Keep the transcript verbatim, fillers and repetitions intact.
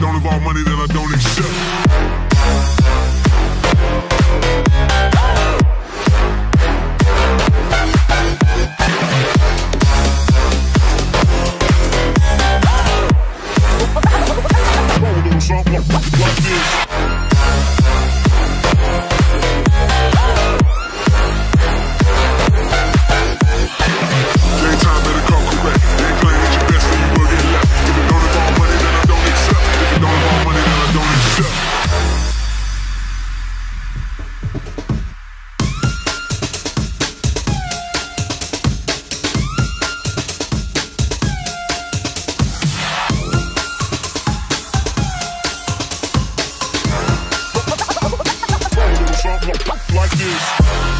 don't involve money that I don't accept. Like this.